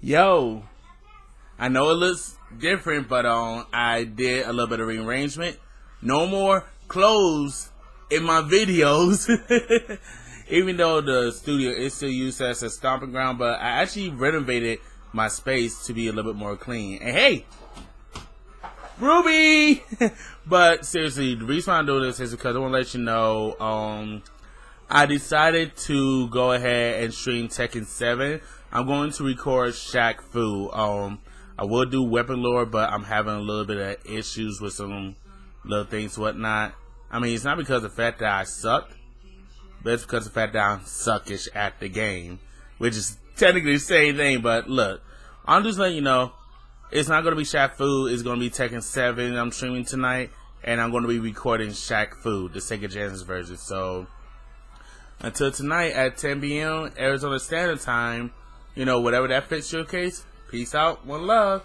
Yo, I know it looks different, but I did a little bit of rearrangement. No more clothes in my videos. Even though the studio is still used as a stomping ground, but I actually renovated my space to be a little bit more clean. And hey, Ruby! But seriously, the reason I do this is because I want to let you know, I decided to go ahead and stream Tekken 7. I'm going to record Shaq-Fu. I will do Weapon Lore, but I'm having a little bit of issues with some little things, whatnot. I mean, it's not because of the fact that I suck, but it's because of the fact that I'm suckish at the game, which is technically the same thing. But look, I'm just letting you know, it's not going to be Shaq-Fu, it's going to be Tekken 7 I'm streaming tonight, and I'm going to be recording Shaq-Fu, the Sega Genesis version. So, until tonight at 10 p.m. Arizona Standard Time, you know, whatever that fits your case, peace out, one love.